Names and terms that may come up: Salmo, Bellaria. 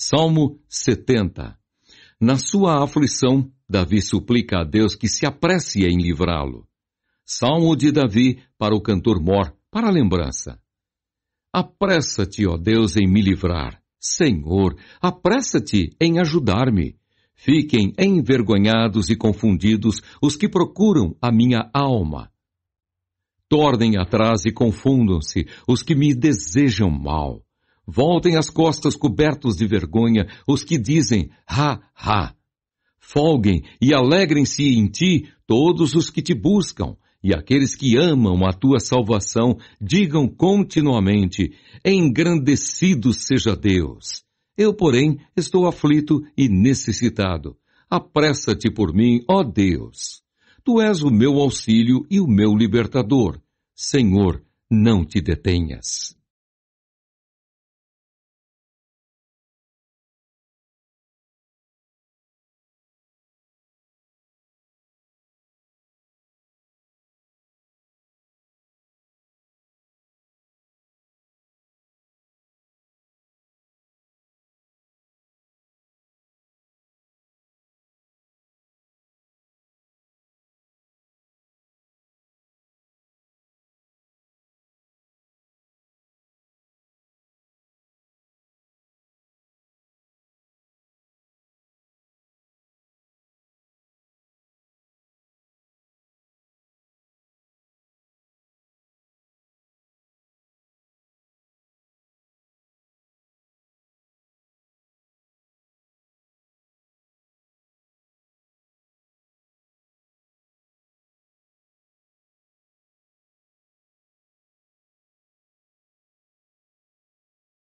Salmo 70. Na sua aflição, Davi suplica a Deus que se apresse em livrá-lo. Salmo de Davi para o cantor Mor, para a lembrança. Apressa-te, ó Deus, em me livrar. Senhor, apressa-te em ajudar-me. Fiquem envergonhados e confundidos os que procuram a minha alma. Tornem atrás e confundam-se os que me desejam mal. Voltem as costas cobertos de vergonha os que dizem, ha, ha. Folguem e alegrem-se em ti todos os que te buscam, e aqueles que amam a tua salvação digam continuamente, engrandecido seja Deus. Eu, porém, estou aflito e necessitado. Apressa-te por mim, ó Deus. Tu és o meu auxílio e o meu libertador. Senhor, não te detenhas.